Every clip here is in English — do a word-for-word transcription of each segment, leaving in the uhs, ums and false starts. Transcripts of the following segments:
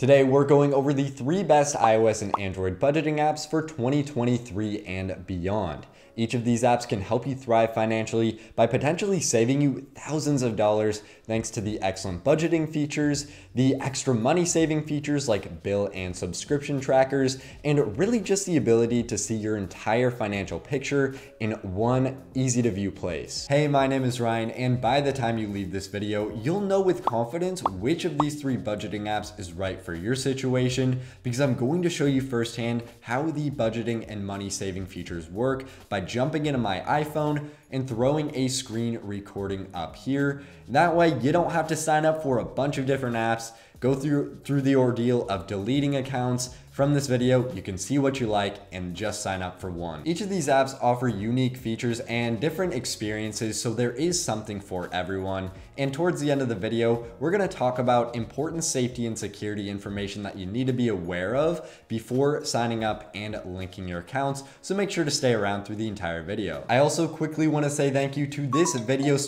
Today, we're going over the three best iOS and Android budgeting apps for twenty twenty-three and beyond. Each of these apps can help you thrive financially by potentially saving you thousands of dollars thanks to the excellent budgeting features, the extra money saving features like bill and subscription trackers, and really just the ability to see your entire financial picture in one easy to view place. Hey, my name is Ryan, and by the time you leave this video, you'll know with confidence which of these three budgeting apps is right for for your situation, because I'm going to show you firsthand how the budgeting and money saving features work by jumping into my iPhone and throwing a screen recording up here. That way you don't have to sign up for a bunch of different apps, go through through the ordeal of deleting accounts. From this video, you can see what you like and just sign up for one. Each of these apps offer unique features and different experiences, so there is something for everyone. And towards the end of the video, we're gonna talk about important safety and security information that you need to be aware of before signing up and linking your accounts, so make sure to stay around through the entire video. I also quickly wanna say thank you to this video.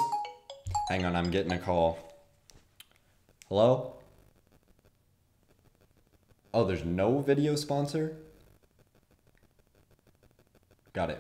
Hang on, I'm getting a call. Hello? Oh, there's no video sponsor? Got it.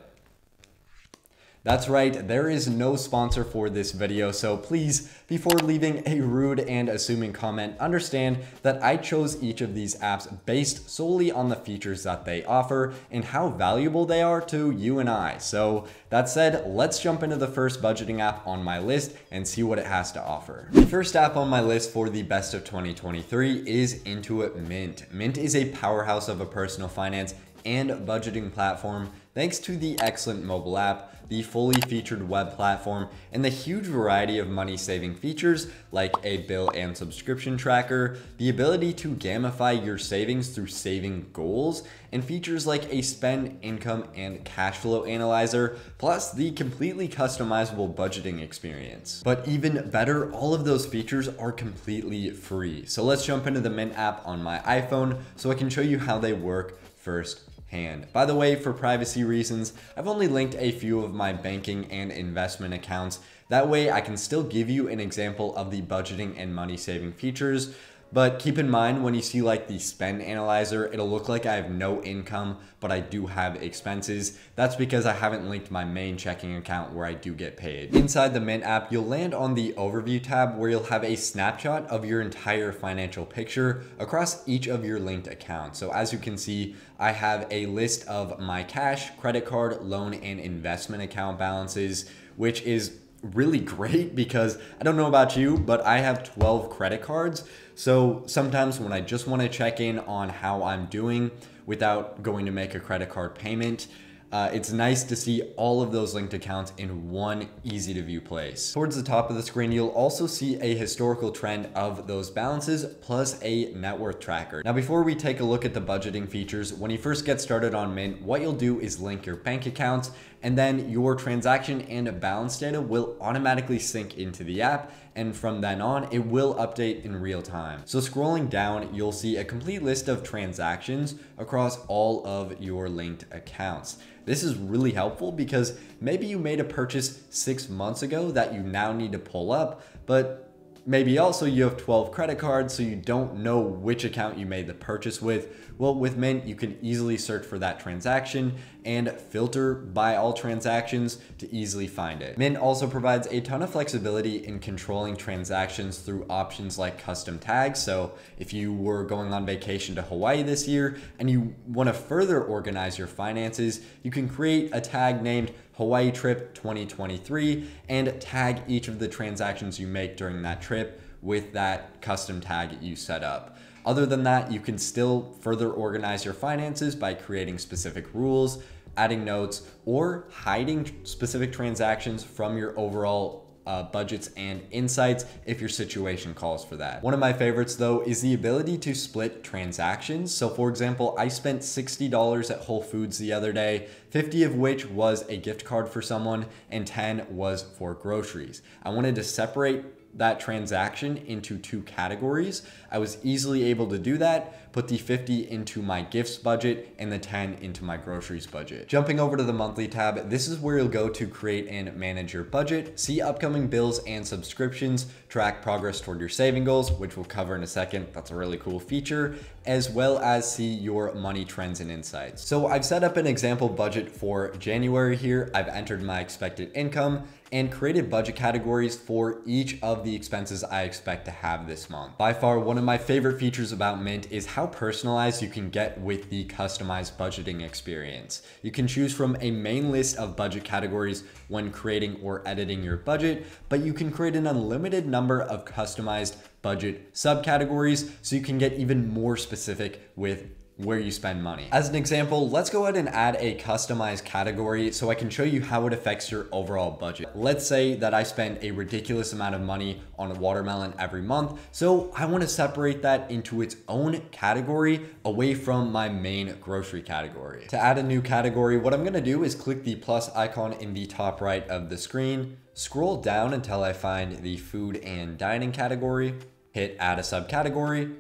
That's right, there is no sponsor for this video, so please, before leaving a rude and assuming comment, understand that I chose each of these apps based solely on the features that they offer and how valuable they are to you and I. So that said, let's jump into the first budgeting app on my list and see what it has to offer. The first app on my list for the best of twenty twenty-three is Intuit Mint. Mint is a powerhouse of a personal finance and budgeting platform thanks to the excellent mobile app, the fully featured web platform, and the huge variety of money saving features like a bill and subscription tracker, the ability to gamify your savings through saving goals, and features like a spend, income, and cash flow analyzer, plus the completely customizable budgeting experience. But even better, all of those features are completely free. So let's jump into the Mint app on my iPhone so I can show you how they work first hand. By the way, for privacy reasons, I've only linked a few of my banking and investment accounts. That way I can still give you an example of the budgeting and money saving features. But keep in mind, when you see like the spend analyzer, it'll look like I have no income, but I do have expenses. That's because I haven't linked my main checking account where I do get paid. Inside the Mint app, you'll land on the overview tab where you'll have a snapshot of your entire financial picture across each of your linked accounts. So as you can see, I have a list of my cash, credit card, loan, and investment account balances, which is really great because I don't know about you, but I have twelve credit cards. So sometimes when I just want to check in on how I'm doing without going to make a credit card payment, Uh, it's nice to see all of those linked accounts in one easy to view place. Towards the top of the screen, you'll also see a historical trend of those balances plus a net worth tracker. Now, before we take a look at the budgeting features, when you first get started on Mint, what you'll do is link your bank accounts, and then your transaction and balance data will automatically sync into the app. And from then on, it will update in real time. So scrolling down, you'll see a complete list of transactions across all of your linked accounts. This is really helpful because maybe you made a purchase six months ago that you now need to pull up, but maybe also you have twelve credit cards, so you don't know which account you made the purchase with. Well, with Mint, you can easily search for that transaction and filter by all transactions to easily find it. Mint also provides a ton of flexibility in controlling transactions through options like custom tags. So if you were going on vacation to Hawaii this year and you want to further organize your finances, you can create a tag named Hawaii trip twenty twenty-three and tag each of the transactions you make during that trip with that custom tag you set up. Other than that, you can still further organize your finances by creating specific rules, adding notes, or hiding specific transactions from your overall Uh, budgets and insights if your situation calls for that. One of my favorites though is the ability to split transactions. So for example, I spent sixty dollars at Whole Foods the other day, fifty of which was a gift card for someone and ten was for groceries. I wanted to separate that transaction into two categories. I was easily able to do that, put the fifty into my gifts budget and the ten into my groceries budget. Jumping over to the monthly tab, this is where you'll go to create and manage your budget, see upcoming bills and subscriptions, track progress toward your saving goals, which we'll cover in a second. That's a really cool feature, as well as see your money trends and insights. So I've set up an example budget for January here. I've entered my expected income and created budget categories for each of the expenses I expect to have this month. By far, one of my favorite features about Mint is how personalized you can get with the customized budgeting experience. You can choose from a main list of budget categories when creating or editing your budget, but you can create an unlimited number of customized budget subcategories so you can get even more specific with where you spend money. As an example, let's go ahead and add a customized category so I can show you how it affects your overall budget. Let's say that I spend a ridiculous amount of money on a watermelon every month. So I want to separate that into its own category away from my main grocery category. To add a new category, what I'm going to do is click the plus icon in the top right of the screen, scroll down until I find the food and dining category, hit add a subcategory.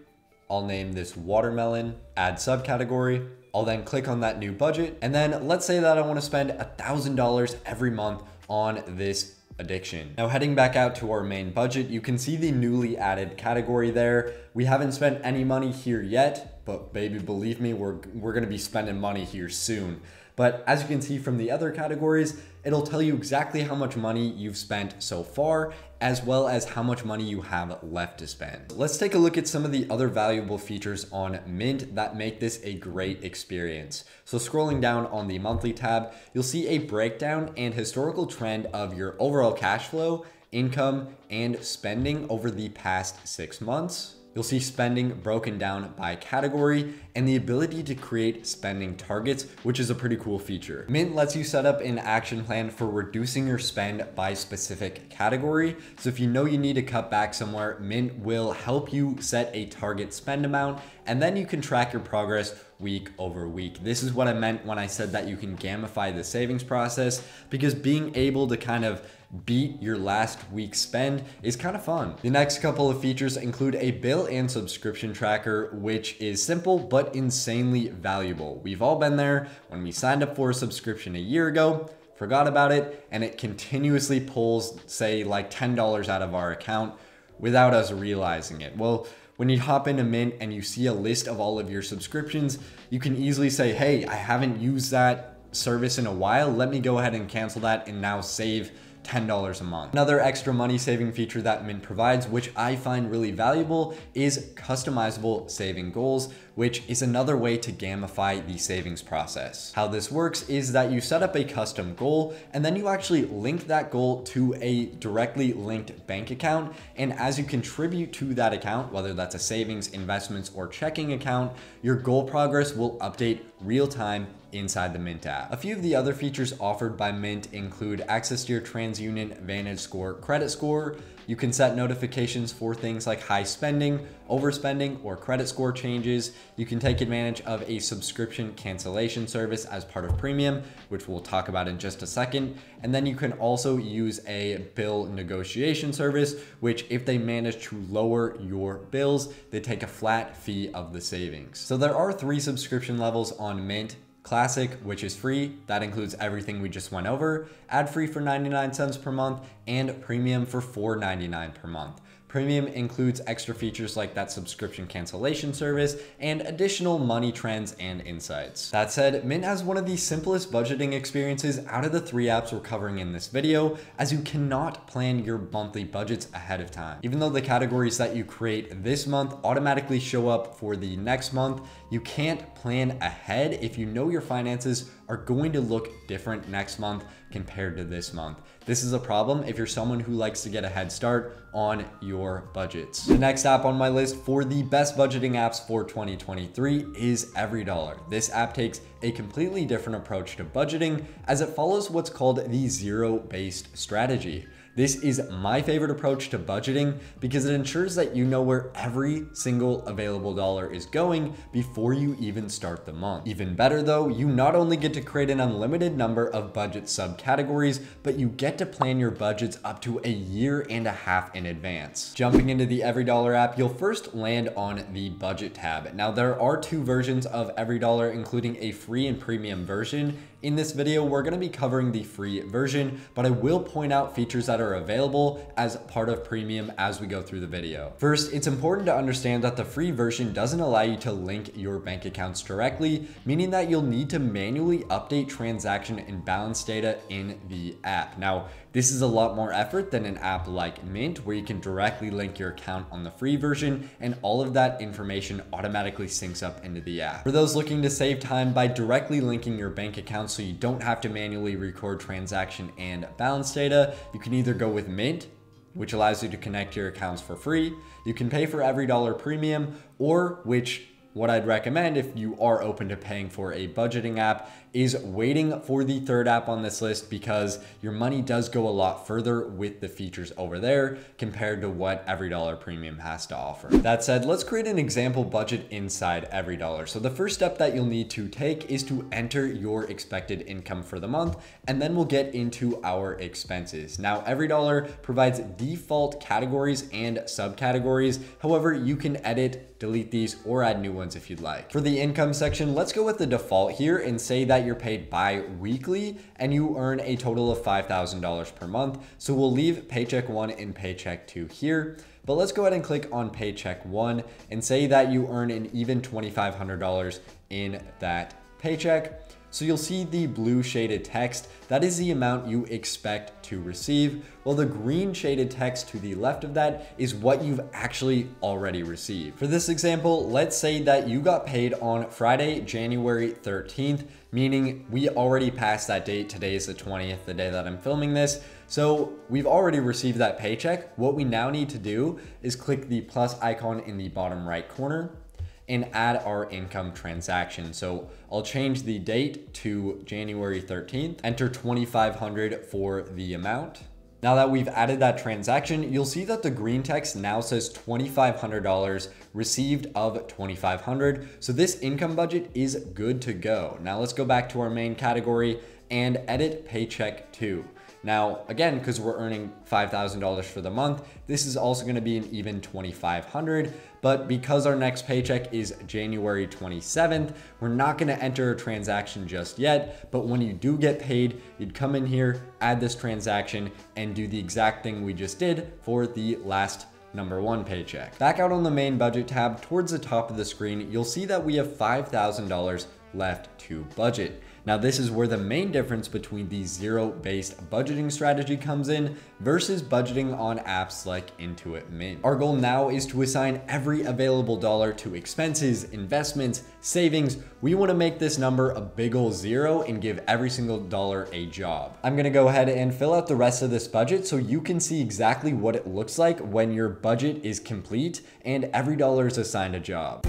I'll name this watermelon, add subcategory. I'll then click on that new budget. And then let's say that I want to spend one thousand dollars every month on this addiction. Now heading back out to our main budget, you can see the newly added category there. We haven't spent any money here yet, but baby, believe me, we're, we're going to be spending money here soon. But as you can see from the other categories, it'll tell you exactly how much money you've spent so far, as well as how much money you have left to spend. Let's take a look at some of the other valuable features on Mint that make this a great experience. So scrolling down on the monthly tab, you'll see a breakdown and historical trend of your overall cash flow, income, and spending over the past six months. You'll see spending broken down by category and the ability to create spending targets, which is a pretty cool feature. Mint lets you set up an action plan for reducing your spend by specific category. So if you know you need to cut back somewhere, Mint will help you set a target spend amount, and then you can track your progress week over week. This is what I meant when I said that you can gamify the savings process, because being able to kind of beat your last week's spend is kind of fun. The next couple of features include a bill and subscription tracker, which is simple but insanely valuable. We've all been there when we signed up for a subscription a year ago, forgot about it, and it continuously pulls, say, like ten dollars out of our account without us realizing it. Well, when you hop into Mint and you see a list of all of your subscriptions, you can easily say, hey, I haven't used that service in a while. Let me go ahead and cancel that and now save ten dollars a month. Another extra money saving feature that Mint provides, which I find really valuable, is customizable saving goals, which is another way to gamify the savings process. How this works is that you set up a custom goal and then you actually link that goal to a directly linked bank account. And as you contribute to that account, whether that's a savings, investments, or checking account, your goal progress will update real time inside the Mint app. A few of the other features offered by Mint include access to your TransUnion VantageScore credit score. You can set notifications for things like high spending, overspending, or credit score changes. You can take advantage of a subscription cancellation service as part of premium, which we'll talk about in just a second. And then you can also use a bill negotiation service, which if they manage to lower your bills, they take a flat fee of the savings. So there are three subscription levels on Mint. Classic, which is free, that includes everything we just went over, ad-free for ninety-nine cents per month, and premium for four ninety-nine per month. Premium includes extra features like that subscription cancellation service and additional money trends and insights. That said, Mint has one of the simplest budgeting experiences out of the three apps we're covering in this video, as you cannot plan your monthly budgets ahead of time. Even though the categories that you create this month automatically show up for the next month, you can't plan ahead if you know your finances are going to look different next month compared to this month. This is a problem if you're someone who likes to get a head start on your budgets. The next app on my list for the best budgeting apps for twenty twenty-three is EveryDollar. This app takes a completely different approach to budgeting as it follows what's called the zero-based strategy. This is my favorite approach to budgeting because it ensures that you know where every single available dollar is going before you even start the month. Even better though, you not only get to create an unlimited number of budget subcategories, but you get to plan your budgets up to a year and a half in advance. Jumping into the EveryDollar app, you'll first land on the budget tab. Now there are two versions of EveryDollar, including a free and premium version. In this video, we're gonna be covering the free version, but I will point out features that are available as part of premium as we go through the video. First, it's important to understand that the free version doesn't allow you to link your bank accounts directly, meaning that you'll need to manually update transaction and balance data in the app. Now, this is a lot more effort than an app like Mint, where you can directly link your account on the free version, and all of that information automatically syncs up into the app. For those looking to save time by directly linking your bank account so you don't have to manually record transaction and balance data, you can either go with Mint, which allows you to connect your accounts for free, you can pay for EveryDollar Premium, or which what I'd recommend if you are open to paying for a budgeting app is waiting for the third app on this list, because your money does go a lot further with the features over there compared to what EveryDollar Premium has to offer. That said, let's create an example budget inside EveryDollar. So the first step that you'll need to take is to enter your expected income for the month, and then we'll get into our expenses. Now, EveryDollar provides default categories and subcategories. However, you can edit, delete these, or add new ones if you'd like. For the income section, let's go with the default here and say that you're paid bi-weekly and you earn a total of five thousand dollars per month. So we'll leave paycheck one and paycheck two here, but let's go ahead and click on paycheck one and say that you earn an even twenty-five hundred dollars in that paycheck. So you'll see the blue shaded text. That is the amount you expect to receive. Well, the green shaded text to the left of that is what you've actually already received. For this example, let's say that you got paid on Friday, January thirteenth, meaning we already passed that date. Today is the twentieth, the day that I'm filming this. So we've already received that paycheck. What we now need to do is click the plus icon in the bottom right corner and add our income transaction. So I'll change the date to January thirteenth, enter twenty-five hundred dollars for the amount. Now that we've added that transaction, you'll see that the green text now says twenty-five hundred dollars received of twenty-five hundred dollars. So this income budget is good to go. Now let's go back to our main category and edit paycheck two. Now, again, because we're earning five thousand dollars for the month, this is also gonna be an even twenty-five hundred dollars, but because our next paycheck is January twenty-seventh, we're not gonna enter a transaction just yet, but when you do get paid, you'd come in here, add this transaction, and do the exact thing we just did for the last number one paycheck. Back out on the main budget tab, towards the top of the screen, you'll see that we have five thousand dollars left to budget. Now, this is where the main difference between the zero-based budgeting strategy comes in versus budgeting on apps like Intuit Mint. Our goal now is to assign every available dollar to expenses, investments, savings. We wanna make this number a big ol' zero and give every single dollar a job. I'm gonna go ahead and fill out the rest of this budget so you can see exactly what it looks like when your budget is complete and every dollar is assigned a job.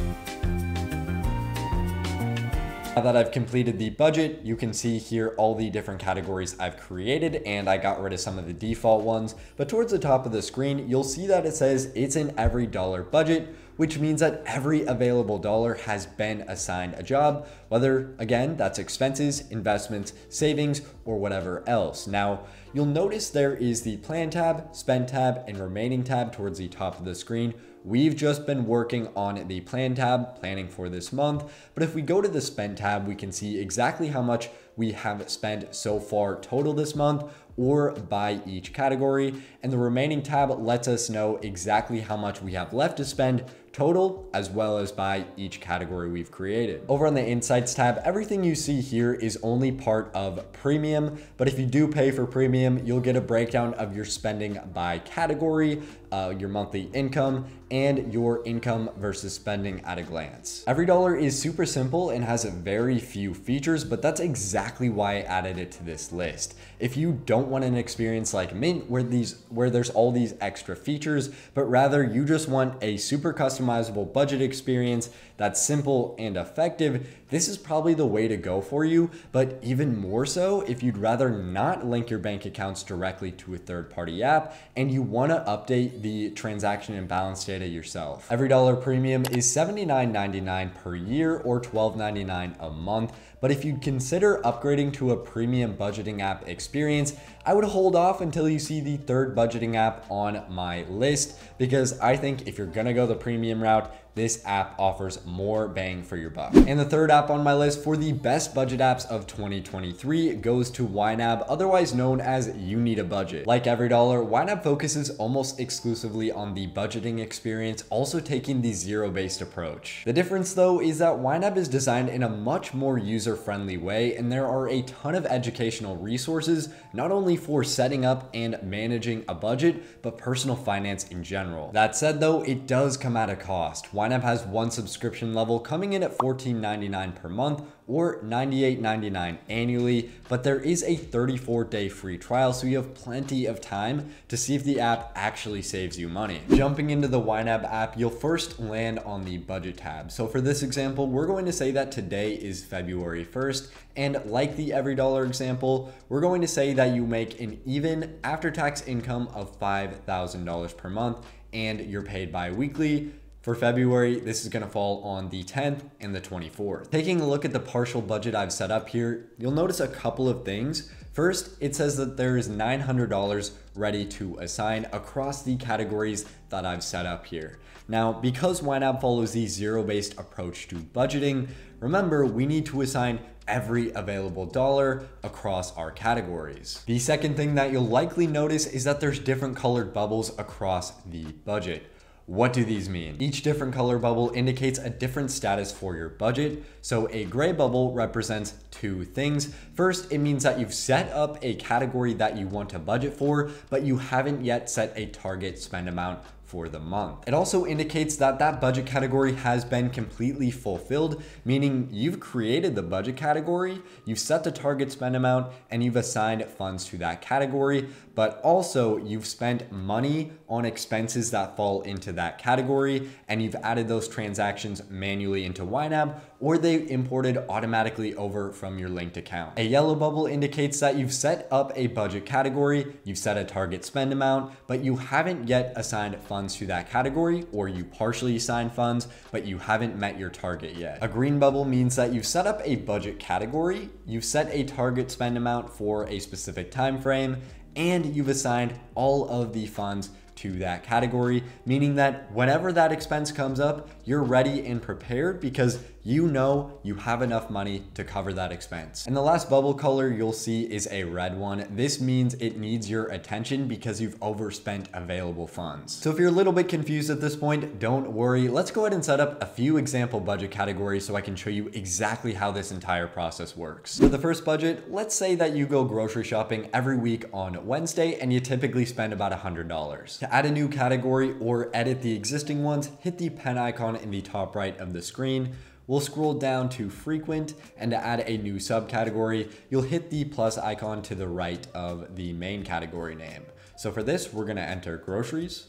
Now that I've completed the budget, you can see here all the different categories I've created, and I got rid of some of the default ones, but towards the top of the screen, you'll see that it says it's an EveryDollar budget, which means that every available dollar has been assigned a job, whether, again, that's expenses, investments, savings, or whatever else. Now, you'll notice there is the Plan tab, Spend tab, and Remaining tab towards the top of the screen. We've just been working on the Plan tab, planning for this month, but if we go to the Spend tab, we can see exactly how much we have spent so far total this month, or by each category, and the Remaining tab lets us know exactly how much we have left to spend total, as well as by each category we've created. Over on the Insights tab, everything you see here is only part of Premium, but if you do pay for Premium, you'll get a breakdown of your spending by category, uh, your monthly income, and your income versus spending at a glance. EveryDollar is super simple and has very few features, but that's exactly why I added it to this list. If you don't want an experience like Mint where, these, where there's all these extra features, but rather you just want a super custom customizable budget experience that's simple and effective, this is probably the way to go for you. But even more so, if you'd rather not link your bank accounts directly to a third-party app and you want to update the transaction and balance data yourself. EveryDollar Premium is seventy-nine ninety-nine per year or twelve ninety-nine a month. But if you'd consider upgrading to a premium budgeting app experience, I would hold off until you see the third budgeting app on my list, because I think if you're gonna go the premium route, this app offers more bang for your buck. And the third app on my list for the best budget apps of twenty twenty-three goes to Y NAB, otherwise known as You Need a Budget. Like EveryDollar, Y NAB focuses almost exclusively on the budgeting experience, also taking the zero-based approach. The difference though is that Y NAB is designed in a much more user-friendly way, and there are a ton of educational resources, not only for setting up and managing a budget, but personal finance in general. That said though, it does come at a cost. Y NAB has one subscription level coming in at fourteen ninety-nine per month or ninety-eight ninety-nine annually, but there is a thirty-four day free trial, so you have plenty of time to see if the app actually saves you money. Jumping into the Y NAB app, you'll first land on the budget tab. So for this example, we're going to say that today is February first, and like the EveryDollar example, we're going to say that you make an even after-tax income of five thousand dollars per month and you're paid bi-weekly. For February, this is gonna fall on the tenth and the twenty-fourth. Taking a look at the partial budget I've set up here, you'll notice a couple of things. First, it says that there is nine hundred dollars ready to assign across the categories that I've set up here. Now, because Y NAB follows the zero-based approach to budgeting, remember, we need to assign every available dollar across our categories. The second thing that you'll likely notice is that there's different colored bubbles across the budget. What do these mean? Each different color bubble indicates a different status for your budget. So a gray bubble represents two things. First, it means that you've set up a category that you want to budget for, but you haven't yet set a target spend amount for the month. It also indicates that that budget category has been completely fulfilled, meaning you've created the budget category, you've set the target spend amount, and you've assigned funds to that category, but also you've spent money on expenses that fall into that category, and you've added those transactions manually into Y NAB, or they imported automatically over from your linked account. A yellow bubble indicates that you've set up a budget category, you've set a target spend amount, but you haven't yet assigned funds to that category, or you partially assign funds, but you haven't met your target yet. A green bubble means that you've set up a budget category, you've set a target spend amount for a specific time frame, and you've assigned all of the funds to that category, meaning that whenever that expense comes up, you're ready and prepared because you know you have enough money to cover that expense. And the last bubble color you'll see is a red one. This means it needs your attention because you've overspent available funds. So if you're a little bit confused at this point, don't worry. Let's go ahead and set up a few example budget categories so I can show you exactly how this entire process works. For the first budget, let's say that you go grocery shopping every week on Wednesday and you typically spend about one hundred dollars. To add a new category or edit the existing ones, hit the pen icon in the top right of the screen. We'll scroll down to frequent, and to add a new subcategory, you'll hit the plus icon to the right of the main category name. So for this, we're gonna enter groceries,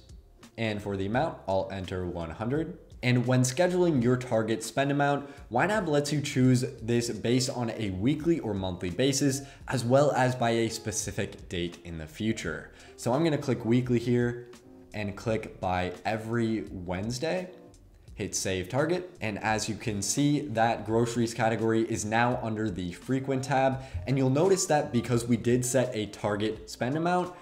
and for the amount, I'll enter one hundred. And when scheduling your target spend amount, Y NAB lets you choose this based on a weekly or monthly basis, as well as by a specific date in the future. So I'm gonna click weekly here and click by every Wednesday, hit save target. And as you can see, that groceries category is now under the frequent tab. And you'll notice that because we did set a target spend amount,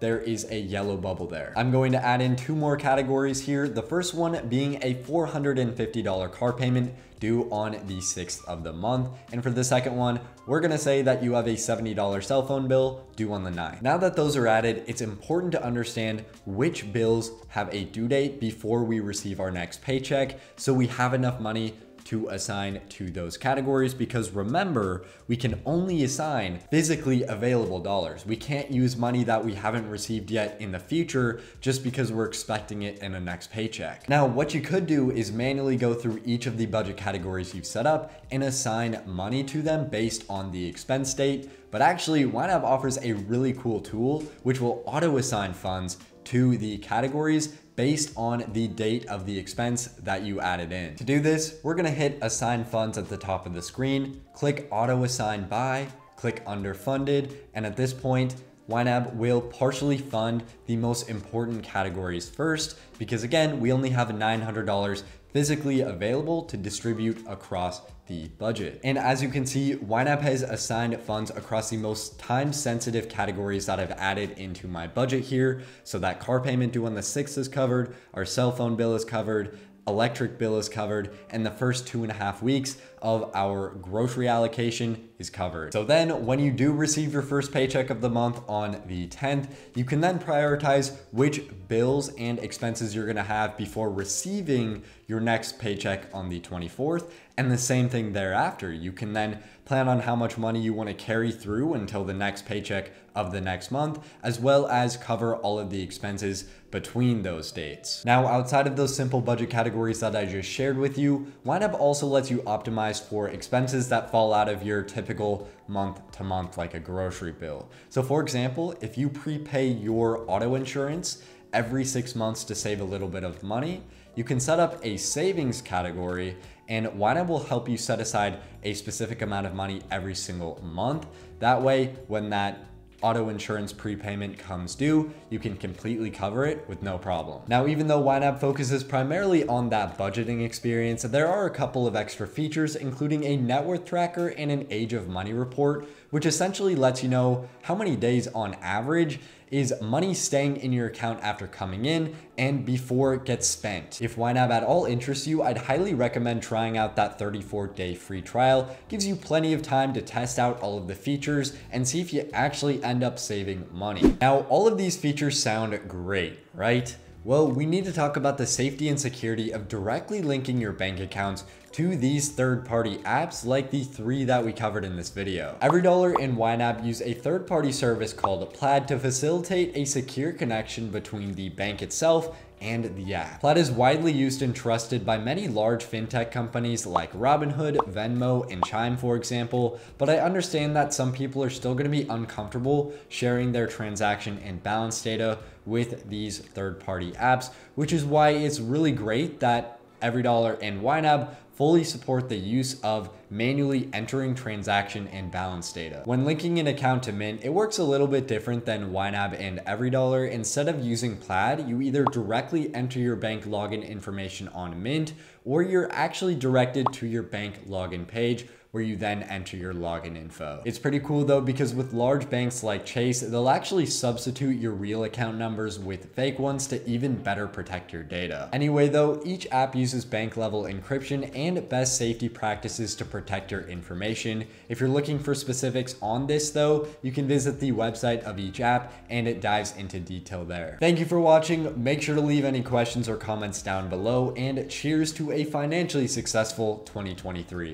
there is a yellow bubble there. I'm going to add in two more categories here. The first one being a four hundred fifty dollar car payment due on the sixth of the month. And for the second one, we're gonna say that you have a seventy dollar cell phone bill due on the ninth. Now that those are added, it's important to understand which bills have a due date before we receive our next paycheck, so we have enough money to assign to those categories, because remember, we can only assign physically available dollars. We can't use money that we haven't received yet in the future just because we're expecting it in the next paycheck. Now, what you could do is manually go through each of the budget categories you've set up and assign money to them based on the expense date. But actually, Y NAB offers a really cool tool which will auto assign funds to the categories based on the date of the expense that you added in. To do this, we're gonna hit Assign Funds at the top of the screen, click Auto Assign By, click Underfunded, and at this point, Y NAB will partially fund the most important categories first, because again, we only have nine hundred dollars physically available to distribute across the budget. And as you can see, Y NAB has assigned funds across the most time-sensitive categories that I've added into my budget here. So that car payment due on the sixth is covered, our cell phone bill is covered, electric bill is covered, and the first two and a half weeks of our grocery allocation is covered. So then when you do receive your first paycheck of the month on the tenth, you can then prioritize which bills and expenses you're gonna have before receiving your next paycheck on the twenty-fourth, and the same thing thereafter. You can then plan on how much money you wanna carry through until the next paycheck of the next month, as well as cover all of the expenses between those dates. Now, outside of those simple budget categories that I just shared with you, Y NAB also lets you optimize for expenses that fall out of your typical month to month, like a grocery bill. So for example, if you prepay your auto insurance every six months to save a little bit of money, you can set up a savings category, and Y NAB will help you set aside a specific amount of money every single month. That way, when that auto insurance prepayment comes due, you can completely cover it with no problem. Now, even though Y NAB focuses primarily on that budgeting experience, there are a couple of extra features, including a net worth tracker and an age of money report, which essentially lets you know how many days on average is money staying in your account after coming in and before it gets spent. If Y NAB at all interests you, I'd highly recommend trying out that thirty-four day free trial. It gives you plenty of time to test out all of the features and see if you actually end up saving money. Now, all of these features sound great, right? Well, we need to talk about the safety and security of directly linking your bank accounts to these third-party apps like the three that we covered in this video. EveryDollar and Y NAB use a third-party service called Plaid to facilitate a secure connection between the bank itself and the app. Plaid is widely used and trusted by many large fintech companies like Robinhood, Venmo, and Chime, for example, but I understand that some people are still gonna be uncomfortable sharing their transaction and balance data with these third-party apps, which is why it's really great that EveryDollar and Y NAB fully support the use of manually entering transaction and balance data. When linking an account to Mint, it works a little bit different than Y NAB and EveryDollar. Instead of using Plaid, you either directly enter your bank login information on Mint, or you're actually directed to your bank login page, where you then enter your login info. It's pretty cool though, because with large banks like Chase, they'll actually substitute your real account numbers with fake ones to even better protect your data. Anyway though, each app uses bank level encryption and best safety practices to protect your information. If you're looking for specifics on this though, you can visit the website of each app and it dives into detail there. Thank you for watching. Make sure to leave any questions or comments down below, and cheers to a financially successful twenty twenty-three.